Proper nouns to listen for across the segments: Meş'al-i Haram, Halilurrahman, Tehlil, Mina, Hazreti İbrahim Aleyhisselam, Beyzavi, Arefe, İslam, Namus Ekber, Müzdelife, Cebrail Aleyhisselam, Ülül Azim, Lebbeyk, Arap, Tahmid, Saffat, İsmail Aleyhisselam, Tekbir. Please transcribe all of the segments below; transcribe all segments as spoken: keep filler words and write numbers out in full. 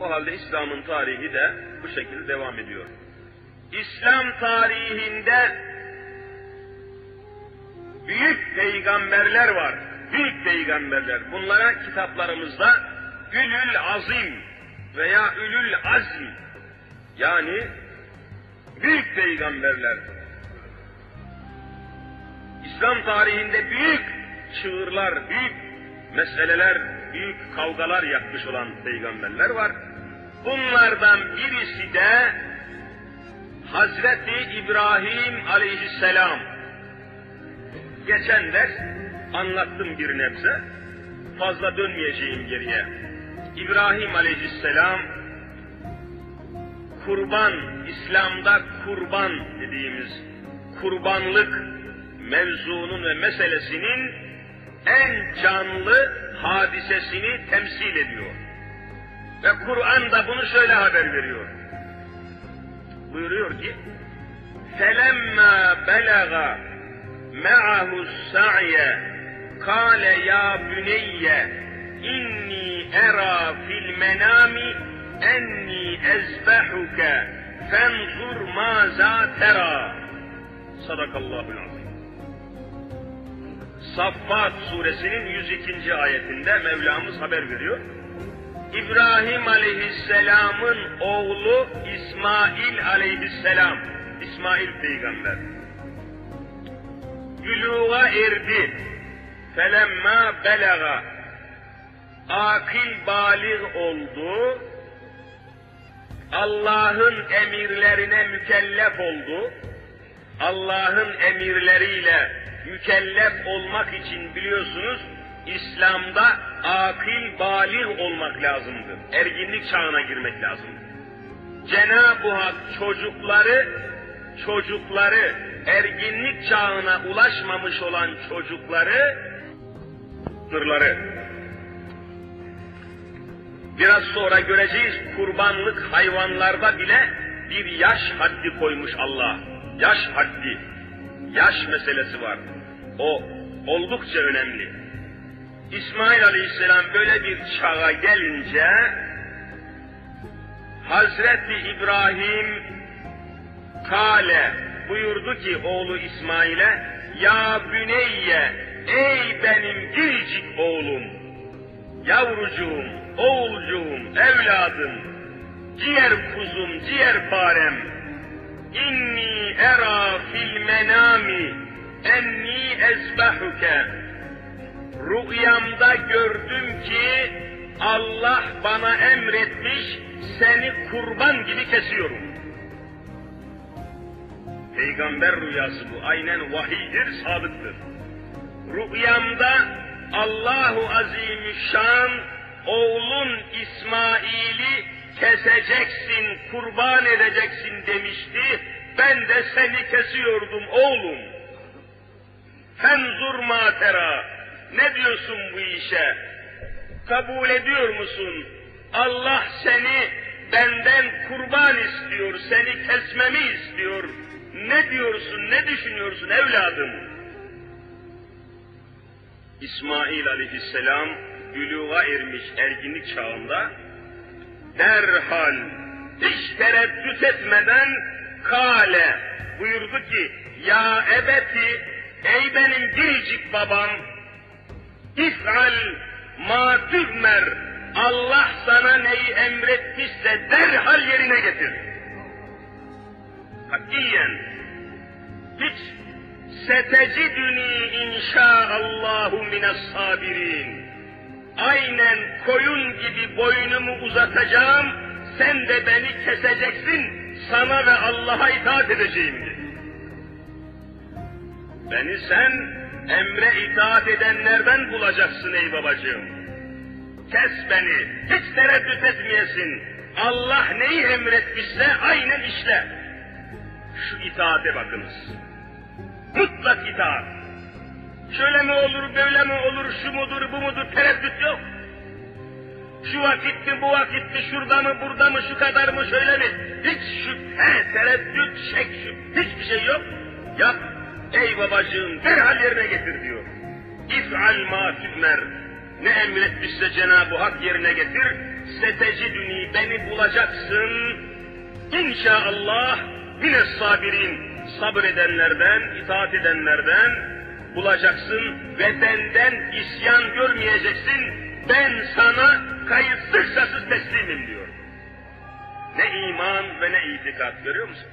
O halde İslam'ın tarihi de bu şekilde devam ediyor. İslam tarihinde büyük peygamberler var. Büyük peygamberler. Bunlara kitaplarımızda Ülül Azim veya Ülül Azim, yani büyük peygamberler. İslam tarihinde büyük çığırlar, büyük meseleler, büyük kavgalar yapmış olan peygamberler var. Bunlardan birisi de Hazreti İbrahim Aleyhisselam. Geçen ders anlattım bir nebze, fazla dönmeyeceğim geriye. İbrahim Aleyhisselam kurban, İslam'da kurban dediğimiz kurbanlık mevzunun ve meselesinin en canlı hadisesini temsil ediyor. Ve Kur'an da bunu şöyle haber veriyor. Buyuruyor ki: "Felemma belaga ma'ahu sa'ye kâle ya buneyye inni era fil menami enni ezbehuke fenzur maza tera." Sadakallahul azim. Saffat suresinin yüz ikinci ayetinde Mevlamız haber veriyor. İbrahim Aleyhisselam'ın oğlu İsmail Aleyhisselam, İsmail peygamber büluğa erdi. Felemma belaga, akil balig oldu, Allah'ın emirlerine mükellef oldu. Allah'ın emirleriyle mükellef olmak için biliyorsunuz İslam'da akil balig olmak lazımdır. Erginlik çağına girmek lazımdır. Cenab-ı Hak çocukları, çocukları, erginlik çağına ulaşmamış olan çocukları, tırları. Biraz sonra göreceğiz, kurbanlık hayvanlarda bile bir yaş haddi koymuş Allah. Yaş haddi, yaş meselesi var. O oldukça önemli. İsmail Aleyhisselam böyle bir çağa gelince Hazreti İbrahim kâle buyurdu ki oğlu İsmail'e: "Ya büneyye, ey benim biricik oğlum, yavrucuğum, oğulcuğum, evladım, ciğer kuzum, ciğer parem, inni era fil menami enni ezbahuke. Rüyamda gördüm ki Allah bana emretmiş, seni kurban gibi kesiyorum." Peygamber rüyası bu. Aynen vahiydir, sadıktır. Rüyamda Allahu Azimüşşan, oğlun İsmail'i keseceksin, kurban edeceksin demişti. Ben de seni kesiyordum oğlum. Fenzur ma tera. Ne diyorsun bu işe? Kabul ediyor musun? Allah seni benden kurban istiyor, seni kesmemi istiyor. Ne diyorsun, ne düşünüyorsun evladım? İsmail Aleyhisselam büluğa ermiş, erginlik çağında derhal hiç tereddüt etmeden kâle buyurdu ki: "Ya ebeti, ey benim biricik babam, İf'al ma tü'mer, Allah sana neyi emretmişse derhal yerine getir." Hakiyen, hiç "setecidünî inşaallahu minessâbirin", aynen koyun gibi boynumu uzatacağım, sen de beni keseceksin, sana ve Allah'a itaat edeceğimdir. Beni sen emre itaat edenlerden bulacaksın ey babacığım. Kes beni, hiç tereddüt etmeyesin. Allah neyi emretmişse aynen işle. Şu itaate bakınız. Mutlak itaat. Şöyle mi olur, böyle mi olur, şu mudur, bu mudur, tereddüt yok. Şu vakit mi, bu vakit mi, şurada mı, burada mı, şu kadar mı, şöyle mi? Hiç şüphe, tereddüt, şek, şüphe, hiçbir şey yok. Yap. "Ey babacığım, derhal yerine getir" diyor. "İf'al ma tü'mer, Ne emretmişse Cenab-ı Hak yerine getir. Setecidünî, beni bulacaksın. İnşaallah mine's-sabirin, sabredenlerden, itaat edenlerden bulacaksın ve benden isyan görmeyeceksin. Ben sana kayıtsız şartsız teslimim diyor. Ne iman ve ne itikat, görüyor musun?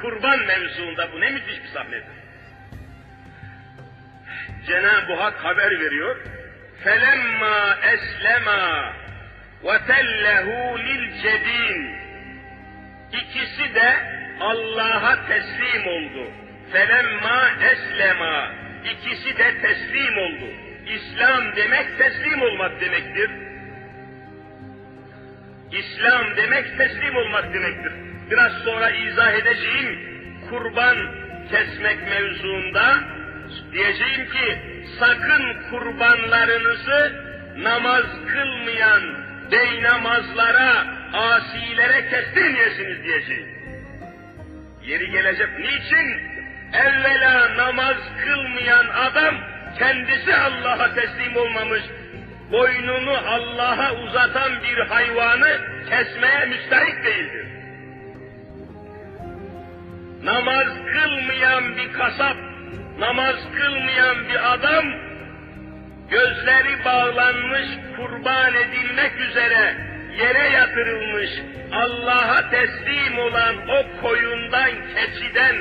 Kurban mevzuunda bu ne müthiş bir sahnedir. Cenab-ı Hak haber veriyor. فَلَمَّا أَسْلَمَا وَتَلَّهُ لِلْجَب۪ينَ İkisi de Allah'a teslim oldu. فَلَمَّا أَسْلَمَا İkisi de teslim oldu. İslam demek teslim olmak demektir. İslam demek teslim olmak demektir. Biraz sonra izah edeceğim kurban kesmek mevzuunda. Diyeceğim ki sakın kurbanlarınızı namaz kılmayan beynamazlara, asilere kestirmeyesiniz diyeceğim. Yeri gelecek. Niçin? Evvela namaz kılmayan adam kendisi Allah'a teslim olmamış, boynunu Allah'a uzatan bir hayvanı kesmeye müstahik değildir. Namaz kılmayan bir kasap, namaz kılmayan bir adam, gözleri bağlanmış, kurban edilmek üzere yere yatırılmış, Allah'a teslim olan o koyundan, keçiden,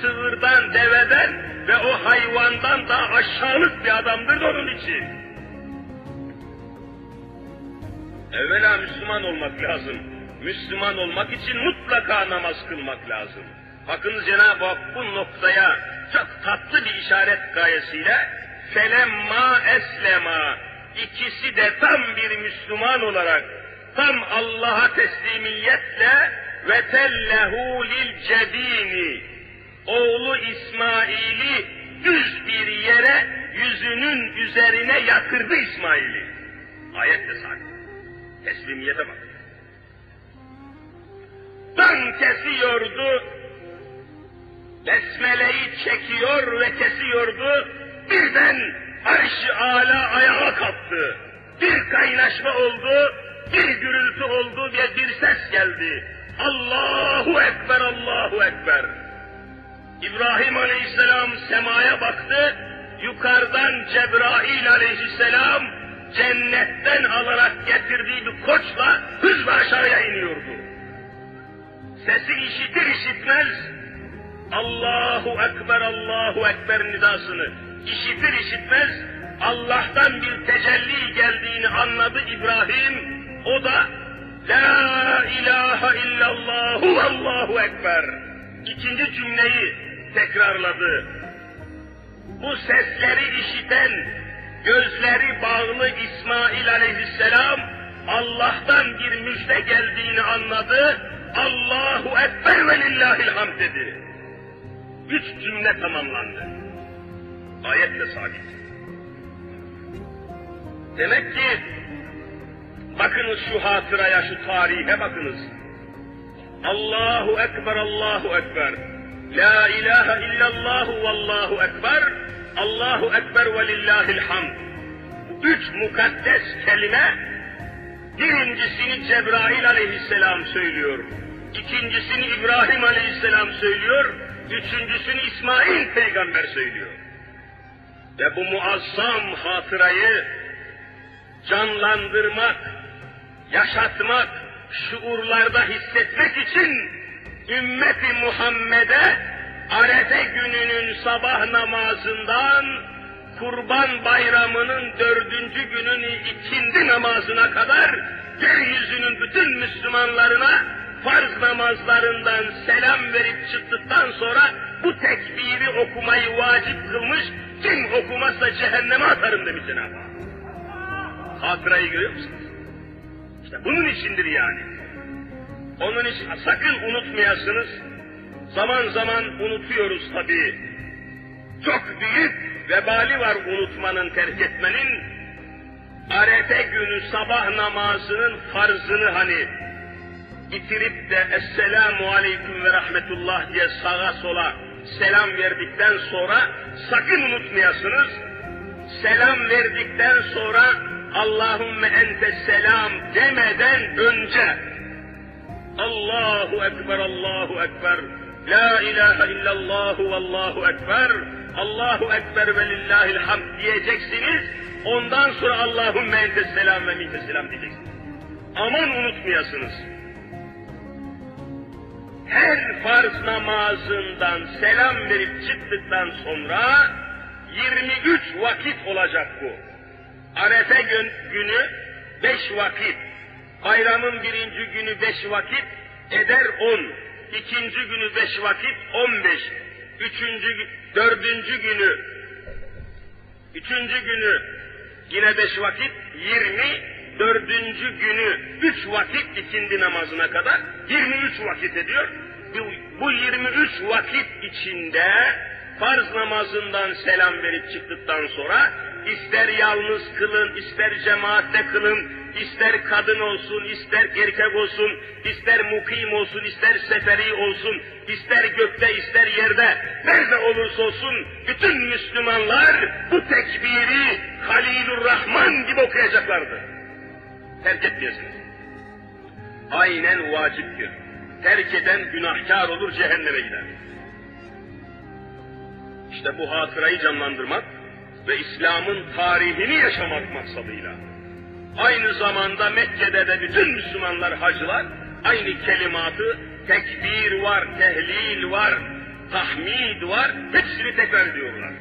sığırdan, deveden ve o hayvandan daha aşağılık bir adamdır onun için. Evvela Müslüman olmak lazım. Müslüman olmak için mutlaka namaz kılmak lazım. Bakın Cenab-ı Hak bu noktaya çok tatlı bir işaret gayesiyle felemma eslema, ikisi de tam bir Müslüman olarak, tam Allah'a teslimiyetle ve tellehu lil cebini, oğlu İsmail'i düz bir yere, yüzünün üzerine yatırdı İsmail'i. Ayet de sahip. Teslimiyete bak. Tam kesiyordu, besmeleyi çekiyor ve kesiyordu, birden arş-ı âlâ ayağa kalktı. Bir kaynaşma oldu, bir gürültü oldu ve bir ses geldi. Allahu Ekber, Allahu Ekber. İbrahim Aleyhisselam semaya baktı, yukarıdan Cebrail Aleyhisselam cennetten alarak getirdiği bir koçla hızla aşağıya iniyordu. Sesi işitir işitmez, Allahu Ekber, Allahu Ekber nidasını işitir işitmez Allah'tan bir tecelli geldiğini anladı İbrahim. O da La ilahe illallahu Allahu Ekber. İkinci cümleyi tekrarladı. Bu sesleri işiten, gözleri bağlı İsmail Aleyhisselam Allah'tan bir müjde geldiğini anladı. Allahu Ekber ve lillahil hamd dedi. Üç cümle tamamlandı. Ayetle sabit. Demek ki bakınız şu hatıraya, şu tarihe bakınız. Allahu Ekber, Allahu Ekber. La ilahe illallahu vallahu Ekber. Allahu Ekber ve lillahil hamd. Üç mukaddes kelime, birincisini Cebrail Aleyhisselam söylüyor. İkincisini İbrahim Aleyhisselam söylüyor. Üçüncüsünü İsmail peygamber söylüyor. Ve bu muazzam hatırayı canlandırmak, yaşatmak, şuurlarda hissetmek için ümmet-i Muhammed'e Arefe gününün sabah namazından Kurban Bayramı'nın dördüncü gününün ikindi namazına kadar yeryüzünün bütün Müslümanlarına farz namazlarından selam verip çıktıktan sonra bu tekbiri okumayı vacip kılmış, kim okumazsa cehenneme atarım demiş Cenab-ı Hak. Hatırayı görüyor musunuz? İşte bunun içindir yani. Onun için sakın unutmayasınız. Zaman zaman unutuyoruz tabii. Çok büyük vebali var unutmanın, terk etmenin. Arefe günü sabah namazının farzını hani bitirip de Esselamu Aleyküm ve Rahmetullah diye sağa sola selam verdikten sonra sakın unutmayasınız. Selam verdikten sonra Allahümme entesselam demeden önce Allahu Ekber, Allahu Ekber, La ilahe illallahu Allahu Ekber, Allahu Ekber ve lillahil hamd diyeceksiniz. Ondan sonra Allahümme entesselam ve mintesselam diyeceksiniz. Aman unutmayasınız. Her farz namazından selam verip çıktıktan sonra yirmi üç vakit olacak bu. Arefe günü beş vakit, bayramın birinci günü beş vakit eder on, ikinci günü beş vakit on beş, üçüncü, dördüncü günü, üçüncü günü yine beş vakit yirmi. Dördüncü günü üç vakit ikindi namazına kadar yirmi üç vakit ediyor. Bu yirmi üç vakit içinde farz namazından selam verip çıktıktan sonra ister yalnız kılın, ister cemaatte kılın, ister kadın olsun, ister erkek olsun, ister mukim olsun, ister seferi olsun, ister gökte, ister yerde, nerede olursa olsun bütün Müslümanlar bu tekbiri Halilurrahman gibi okuyacaklardır. Terk etmeyesiniz. Aynen vaciptir. Terk eden günahkar olur, cehenneme gider. İşte bu hatırayı canlandırmak ve İslam'ın tarihini yaşamak maksadıyla. Aynı zamanda Mekke'de de bütün Müslümanlar, hacılar aynı kelimatı, tekbir var, tehlil var, tahmid var, hepsini tekrar ediyorlar.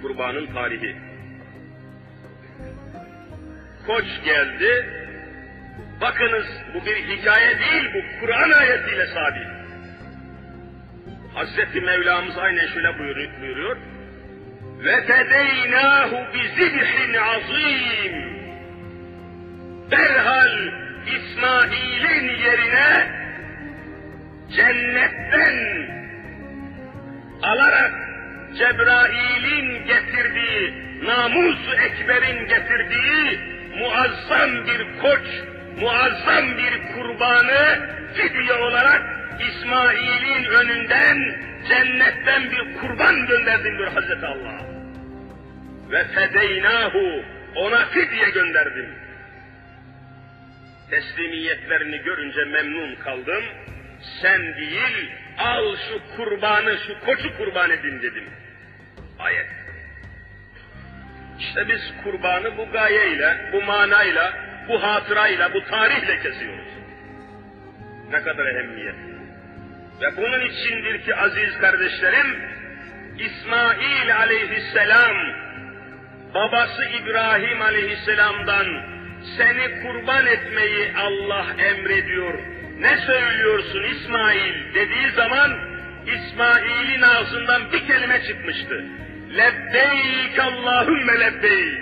Kurbanın tarihi. Koç geldi, bakınız bu bir hikaye değil, bu Kur'an ayetiyle sabit. Hazreti Mevlamız aynen şöyle buyuruyor, buyuruyor. وَفَدَيْنَاهُ بِذِبْحٍ عَظِيمٍ Derhal İsmail'in yerine cennetten alarak Cebrail'in getirdiği, Namus Ekber'in getirdiği muazzam bir koç, muazzam bir kurbanı fidye olarak İsmail'in önünden cennetten bir kurban gönderdim diyor Hazreti Allah. Ve fedeynâhu, ona fidye gönderdim. Teslimiyetlerini görünce memnun kaldım. Sen değil, al şu kurbanı, şu koçu kurban edin dedim. Ayet. İşte biz kurbanı bu gayeyle, bu manayla, bu hatırayla, bu tarihle kesiyoruz. Ne kadar ehemmiyet. Ve bunun içindir ki aziz kardeşlerim, İsmail Aleyhisselam, babası İbrahim Aleyhisselam'dan seni kurban etmeyi Allah emrediyor. Ne söylüyorsun İsmail dediği zaman İsmail'in ağzından bir kelime çıkmıştı. Lebbeyk Allahümme lebbeyk.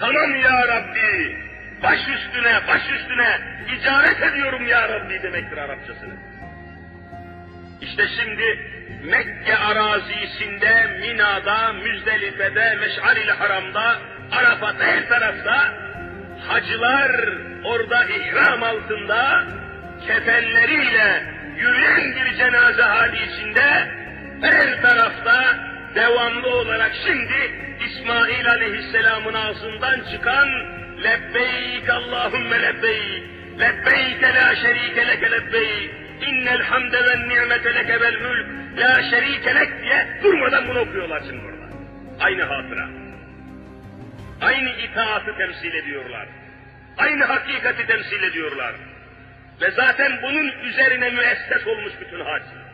Tamam ya Rabbi, baş üstüne, baş üstüne, icaret ediyorum ya Rabbi demektir Arapçasını. İşte şimdi Mekke arazisinde, Mina'da, Müzdelife'de, Meş'al-i Haram'da, Arafat'ta, her tarafta hacılar orada ihram altında kefenleriyle yürüyen bir cenaze hali içinde her tarafta devamlı olarak şimdi İsmail Aleyhisselam'ın ağzından çıkan lebbeyk Allahümme lebbeyk, lebbeyke la şerike leke lebbeyk, innel hamde ve ni'mete leke vel mülk, la şerike lek diye durmadan bunu okuyorlar şimdi burada. Aynı hatıra. Aynı itaatı temsil ediyorlar. Aynı hakikati temsil ediyorlar. Ve zaten bunun üzerine müesses olmuş bütün haçlar.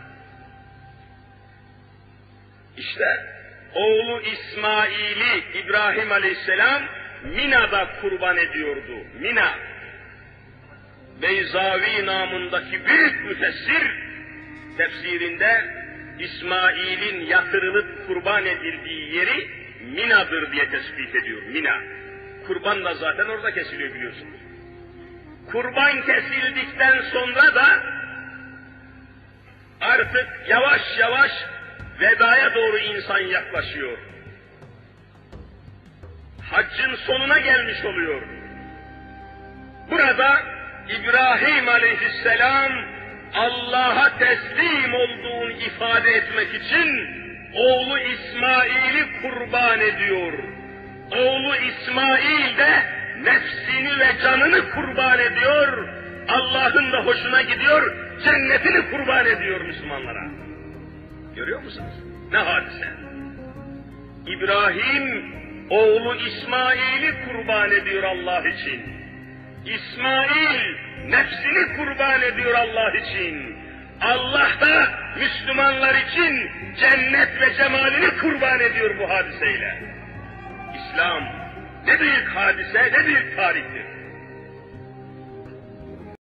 İşte oğlu İsmail'i İbrahim Aleyhisselam Mina'da kurban ediyordu. Mina, Beyzavi namındaki büyük müfessir tefsirinde İsmail'in yatırılıp kurban edildiği yeri Mina'dır diye tespit ediyor. Mina. Kurban da zaten orada kesiliyor biliyorsunuz. Kurban kesildikten sonra da artık yavaş yavaş vedaya doğru insan yaklaşıyor. Haccın sonuna gelmiş oluyor. Burada İbrahim Aleyhisselam Allah'a teslim olduğunu ifade etmek için oğlu İsmail'i kurban ediyor. Oğlu İsmail de nefsini ve canını kurban ediyor. Allah'ın da hoşuna gidiyor, cennetini kurban ediyor Müslümanlara. Görüyor musunuz? Ne hadise! İbrahim, oğlu İsmail'i kurban ediyor Allah için. İsmail, nefsini kurban ediyor Allah için. Allah da Müslümanlar için cennet ve cemalini kurban ediyor bu hadiseyle. İslam ne büyük hadise, ne büyük tarihtir.